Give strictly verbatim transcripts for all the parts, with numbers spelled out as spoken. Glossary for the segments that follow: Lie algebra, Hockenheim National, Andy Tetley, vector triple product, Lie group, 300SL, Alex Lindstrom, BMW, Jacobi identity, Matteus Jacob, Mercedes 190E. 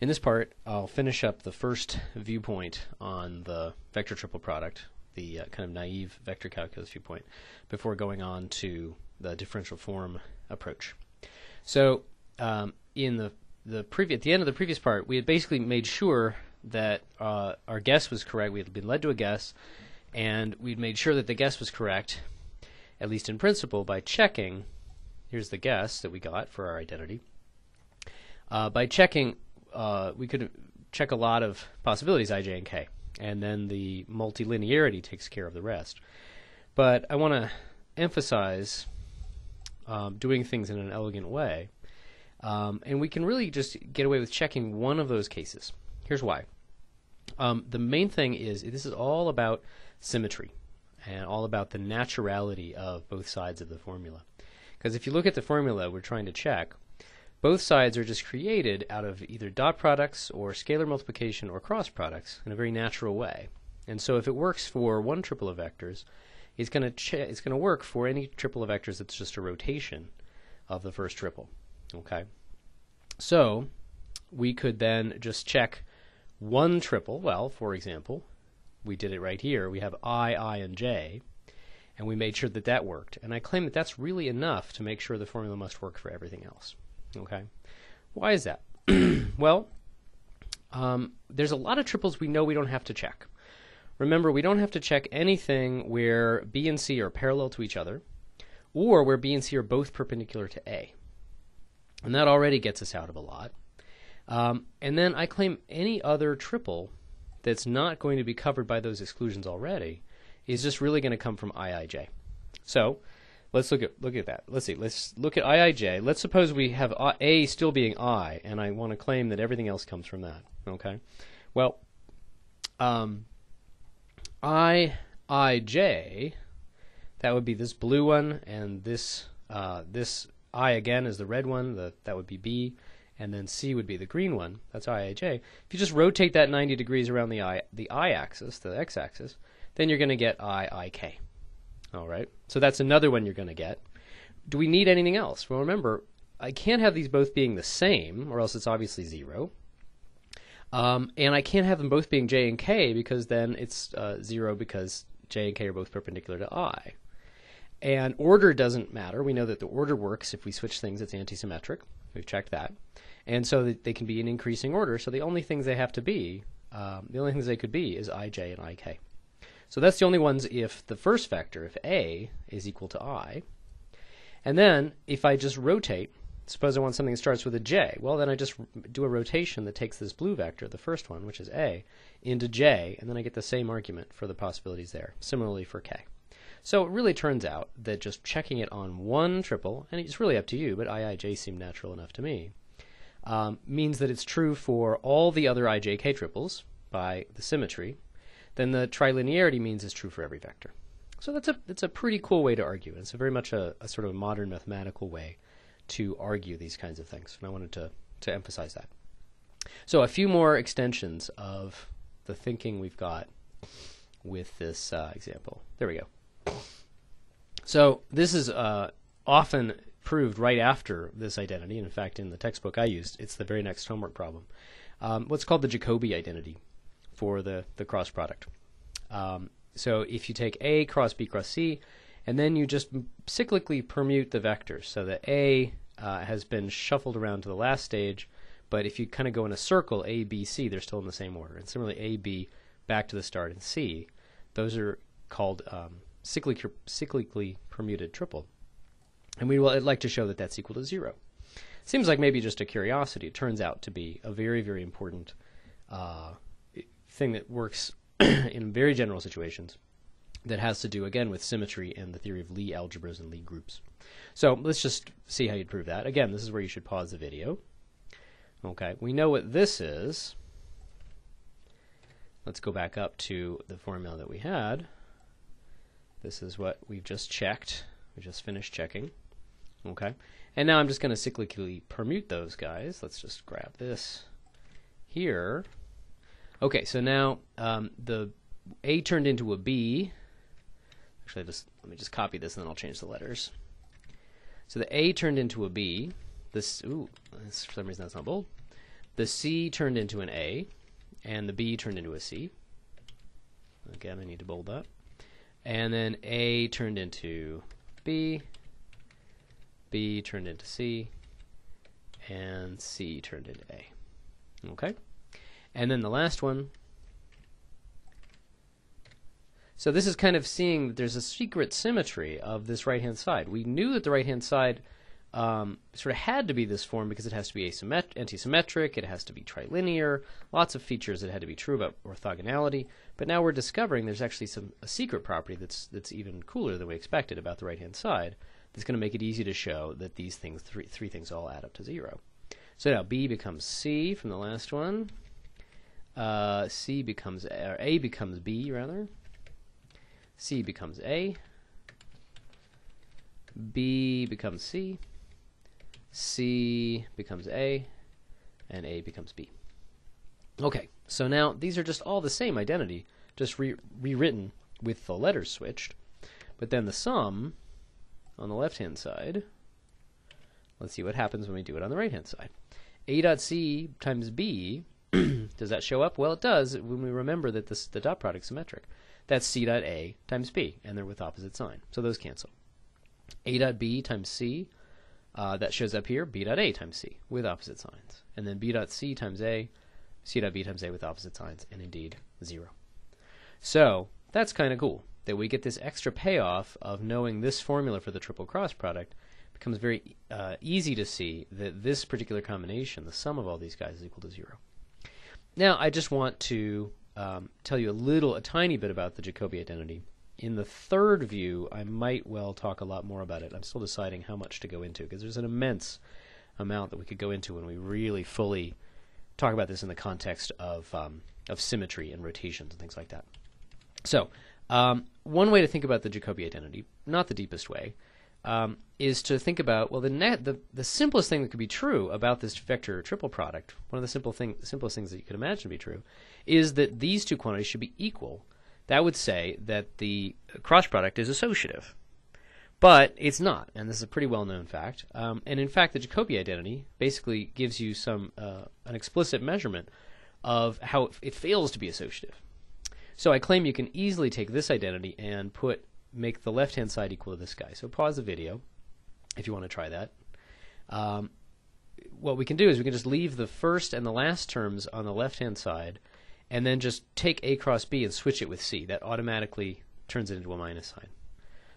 In this part, I'll finish up the first viewpoint on the vector triple product, the uh, kind of naive vector calculus viewpoint, before going on to the differential form approach. So um, in the, the previous, at the end of the previous part, we had basically made sure that uh, our guess was correct. We had been led to a guess, and we'd made sure that the guess was correct, at least in principle, by checking. Here's the guess that we got for our identity. Uh, by checking, Uh, we could check a lot of possibilities, I, j, and k, and then the multilinearity takes care of the rest. But I want to emphasize um, doing things in an elegant way, um, and we can really just get away with checking one of those cases. Here's why. Um, the main thing is this is all about symmetry and all about the naturality of both sides of the formula. Because if you look at the formula we're trying to check, both sides are just created out of either dot products or scalar multiplication or cross products in a very natural way. And so if it works for one triple of vectors, it's going to it's going to work for any triple of vectors that's just a rotation of the first triple. Okay. So we could then just check one triple. Well, for example, we did it right here. We have I, I, and j, and we made sure that that worked. And I claim that that's really enough to make sure the formula must work for everything else. Okay, why is that? Well, um, there's a lot of triples we know we don't have to check. Remember, we don't have to check anything where B and C are parallel to each other, or where B and C are both perpendicular to A. And that already gets us out of a lot. Um, and then I claim any other triple that's not going to be covered by those exclusions already is just really going to come from I I J. So Let's look at look at that. Let's see. Let's look at I I J. Let's suppose we have A still being I, and I want to claim that everything else comes from that. Okay. Well, um, I I J, that would be this blue one, and this uh, this I again is the red one. The, that would be B, and then C would be the green one. That's I I J. If you just rotate that ninety degrees around the I the I axis, the x axis, then you're going to get I I K. All right, so that's another one you're going to get. Do we need anything else? Well, remember, I can't have these both being the same, or else it's obviously zero. Um, and I can't have them both being j and k, because then it's uh, zero because j and k are both perpendicular to I. And order doesn't matter. We know that the order works. If we switch things, it's antisymmetric. We've checked that. And so that they can be in increasing order. So the only things they have to be, um, the only things they could be is I, j, and I, k. So that's the only ones if the first vector, if A is equal to I. And then if I just rotate, suppose I want something that starts with a J. Well, then I just do a rotation that takes this blue vector, the first one, which is A, into J, and then I get the same argument for the possibilities there, similarly for K. So it really turns out that just checking it on one triple, and it's really up to you, but I I J seemed natural enough to me, um, means that it's true for all the other I J K triples by the symmetry. Then the trilinearity means is true for every vector. So that's a, that's a pretty cool way to argue. It's a very much a, a sort of modern mathematical way to argue these kinds of things, and I wanted to, to emphasize that. So a few more extensions of the thinking we've got with this uh, example. There we go. So this is uh, often proved right after this identity. In fact, in the textbook I used, it's the very next homework problem. Um, what's called the Jacobi identity for the, the cross product. Um, so if you take A cross B cross C, and then you just cyclically permute the vectors so that A uh, has been shuffled around to the last stage, but if you kind of go in a circle, A, B, C, they're still in the same order. And similarly, A, B, back to the start, and C, those are called um, cyclic, cyclically permuted triple. And we would like to show that that's equal to zero. Seems like maybe just a curiosity. It turns out to be a very, very important uh, thing that works in very general situations that has to do, again, with symmetry and the theory of Lie algebras and Lie groups. So let's just see how you'd prove that. Again, this is where you should pause the video. Okay, we know what this is. Let's go back up to the formula that we had. This is what we've just checked. We just finished checking. Okay, and now I'm just going to cyclically permute those guys. Let's just grab this here. Okay, so now um, the A turned into a B. Actually, just let me just copy this, and then I'll change the letters. So the A turned into a B. This, ooh, this, for some reason that's not bold. The C turned into an A, and the B turned into a C. Again, I need to bold that. And then A turned into B, B turned into C, and C turned into A. Okay? And then the last one. So this is kind of seeing that there's a secret symmetry of this right-hand side. We knew that the right-hand side um, sort of had to be this form because it has to be asymmet- antisymmetric, it has to be trilinear, lots of features that had to be true about orthogonality. But now we're discovering there's actually some a secret property that's, that's even cooler than we expected about the right-hand side that's going to make it easy to show that these things, three, three things all add up to zero. So now B becomes C from the last one. Uh, C becomes A, or A becomes B, rather. C becomes A, B becomes C, C becomes A, and A becomes B. Okay, so now these are just all the same identity, just re rewritten with the letters switched. But then the sum on the left-hand side, let's see what happens when we do it on the right-hand side. A dot C times B, does that show up? Well, it does when we remember that this, the dot product is symmetric. That's C dot A times B, and they're with opposite sign, so those cancel. A dot B times C, uh, that shows up here, B dot A times C, with opposite signs. And then B dot C times A, C dot B times A with opposite signs, and indeed, zero. So that's kind of cool, that we get this extra payoff of knowing this formula for the triple cross product. It becomes very uh, easy to see that this particular combination, the sum of all these guys, is equal to zero. Now I just want to Um, tell you a little, a tiny bit about the Jacobi identity. In the third view, I might well talk a lot more about it. I'm still deciding how much to go into because there's an immense amount that we could go into when we really fully talk about this in the context of um, of symmetry and rotations and things like that. So, um, one way to think about the Jacobi identity, not the deepest way, um, is to think about well the net the the simplest thing that could be true about this vector triple product. One of the simple thing simplest things that you could imagine to be true is that these two quantities should be equal. That would say that the cross product is associative, but it's not, and this is a pretty well-known fact. Um, and in fact, the Jacobi identity basically gives you some uh, an explicit measurement of how it, it fails to be associative. So I claim you can easily take this identity and put make the left-hand side equal to this guy. So pause the video if you want to try that. Um, what we can do is we can just leave the first and the last terms on the left-hand side and then just take A cross B and switch it with C. That automatically turns it into a minus sign.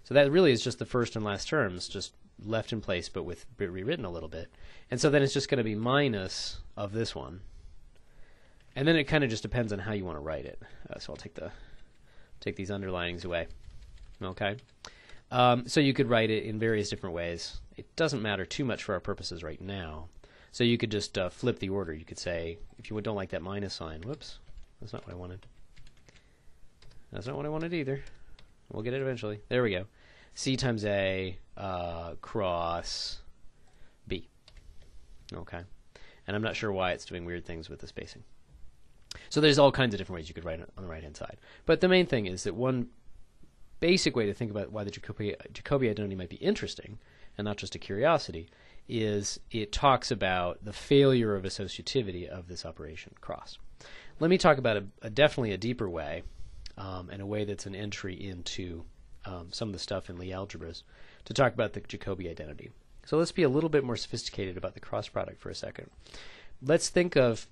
So that really is just the first and last terms just left in place but with but rewritten a little bit. And so then it's just going to be minus of this one. And then it kind of just depends on how you want to write it. Uh, so I'll take the take these underlinings away. Okay, um, so you could write it in various different ways. It doesn't matter too much for our purposes right now. So you could just uh, flip the order. You could say, if you don't like that minus sign, whoops, that's not what I wanted. That's not what I wanted either. We'll get it eventually. There we go. C times A uh, cross B. Okay, and I'm not sure why it's doing weird things with the spacing. So there's all kinds of different ways you could write it on the right-hand side. But the main thing is that one basic way to think about why the Jacobi, Jacobi identity might be interesting and not just a curiosity is it talks about the failure of associativity of this operation cross. Let me talk about a, a definitely a deeper way um, and a way that's an entry into um, some of the stuff in Lie algebras to talk about the Jacobi identity. So let's be a little bit more sophisticated about the cross product for a second. Let's think of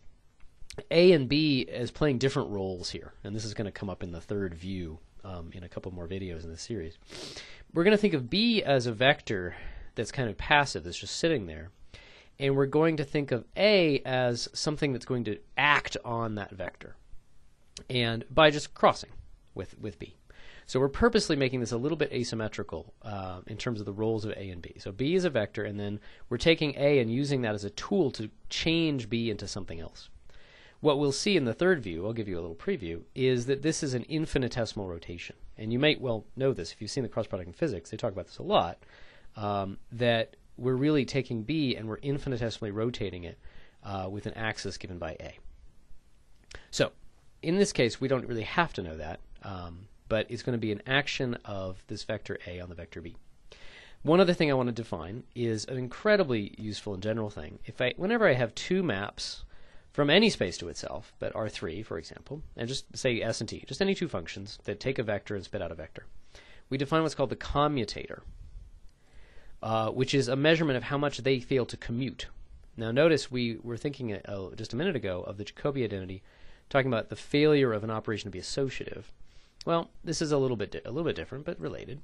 A and B as playing different roles here, and this is going to come up in the third view Um, in a couple more videos in this series. We're going to think of B as a vector that's kind of passive, that's just sitting there. And we're going to think of A as something that's going to act on that vector and by just crossing with, with B. So we're purposely making this a little bit asymmetrical uh, in terms of the roles of A and B. So B is a vector, and then we're taking A and using that as a tool to change B into something else. What we'll see in the third view, I'll give you a little preview, is that this is an infinitesimal rotation. And you might well know this. If you've seen the cross product in physics, they talk about this a lot, um, that we're really taking B and we're infinitesimally rotating it uh, with an axis given by A. So in this case, we don't really have to know that, um, but it's going to be an action of this vector A on the vector B. One other thing I want to define is an incredibly useful and general thing. If I, whenever I have two maps from any space to itself, but R three, for example, and just say S and T, just any two functions that take a vector and spit out a vector. We define what's called the commutator, uh, which is a measurement of how much they fail to commute. Now notice we were thinking uh, just a minute ago of the Jacobi identity, talking about the failure of an operation to be associative. Well, this is a little bit, a little bit different, but related.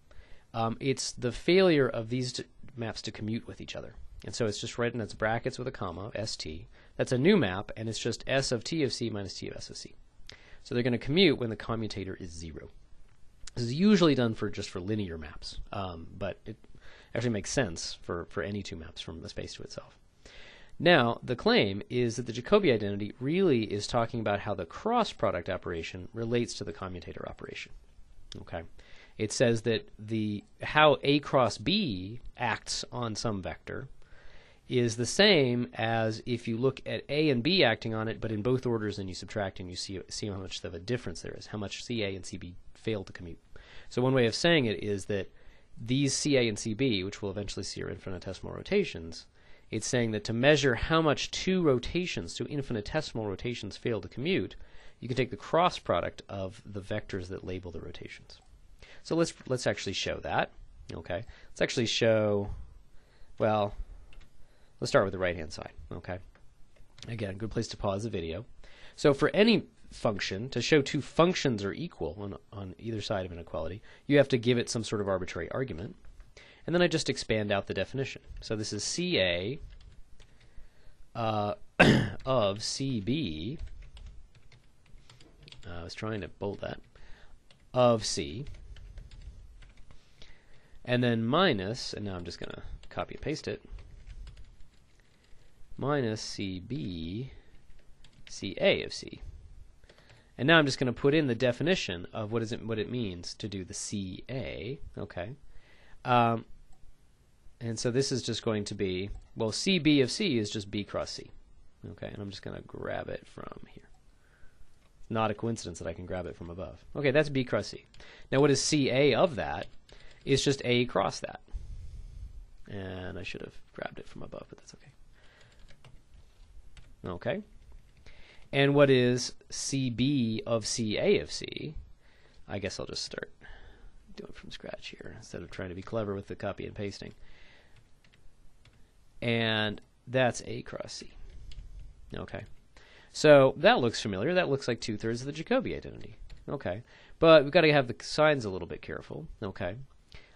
Um, it's the failure of these t maps to commute with each other. And so it's just written as brackets with a comma, S T. That's a new map, and it's just S of T of C minus T of S of C. So they're going to commute when the commutator is zero. This is usually done for just for linear maps, um, but it actually makes sense for, for any two maps from the space to itself. Now, the claim is that the Jacobi identity really is talking about how the cross-product operation relates to the commutator operation. Okay, it says that the how A cross B acts on some vector is the same as if you look at A and B acting on it, but in both orders, and you subtract and you see, see how much of a difference there is, how much C A and C B fail to commute. So one way of saying it is that these C A and C B, which we'll eventually see are infinitesimal rotations, it's saying that to measure how much two rotations, two infinitesimal rotations fail to commute, you can take the cross product of the vectors that label the rotations. So let's, let's actually show that. Okay, let's actually show, well, let's start with the right-hand side, okay? Again, good place to pause the video. So for any function, to show two functions are equal on, on either side of an inequality, you have to give it some sort of arbitrary argument. And then I just expand out the definition. So this is C A uh, of C B, uh, I was trying to bold that, of C, and then minus, and now I'm just going to copy and paste it, minus C B, C A of C. And now I'm just going to put in the definition of what is it, what it means to do the C A, okay? Um, and so this is just going to be, well, C B of C is just B cross C, okay? And I'm just going to grab it from here. Not a coincidence that I can grab it from above. Okay, that's B cross C. Now what is C A of that? It's just A cross that. And I should have grabbed it from above, but that's okay. Okay, and what is C B of C A of C? I guess I'll just start doing from scratch here instead of trying to be clever with the copy and pasting. And that's A cross C. Okay, so that looks familiar. That looks like two-thirds of the Jacobi identity. Okay, but we've got to have the signs a little bit careful. Okay,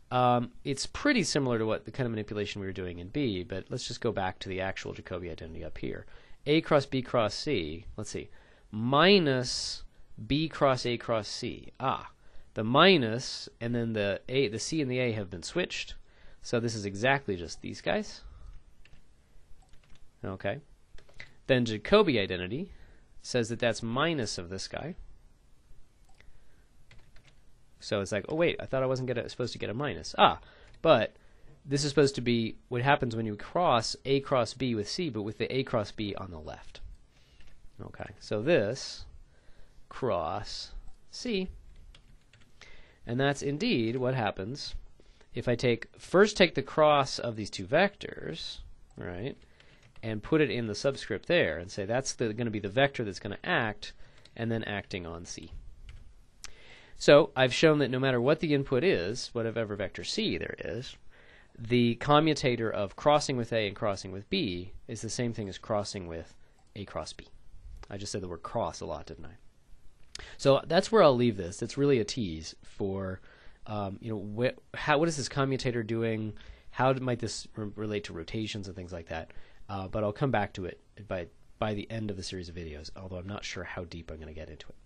um, it's pretty similar to what the kind of manipulation we were doing in B, but let's just go back to the actual Jacobi identity up here. A cross B cross C, let's see, minus B cross A cross C. Ah, the minus and then the A, the C and the A have been switched. So this is exactly just these guys. Okay. Then Jacobi identity says that that's minus of this guy. So it's like, oh wait, I thought I wasn't gonna, supposed to get a minus. Ah, but this is supposed to be what happens when you cross A cross B with C, but with the A cross B on the left. Okay, so this cross C. And that's indeed what happens if I take, first take the cross of these two vectors, right, and put it in the subscript there and say that's the, going to be the vector that's going to act and then acting on C. So I've shown that no matter what the input is, whatever vector C there is, the commutator of crossing with A and crossing with B is the same thing as crossing with A cross B. I just said the word cross a lot, didn't I? So that's where I'll leave this. It's really a tease for, um, you know, what, how, what is this commutator doing? How might this re relate to rotations and things like that? Uh, but I'll come back to it by, by the end of the series of videos, although I'm not sure how deep I'm going to get into it.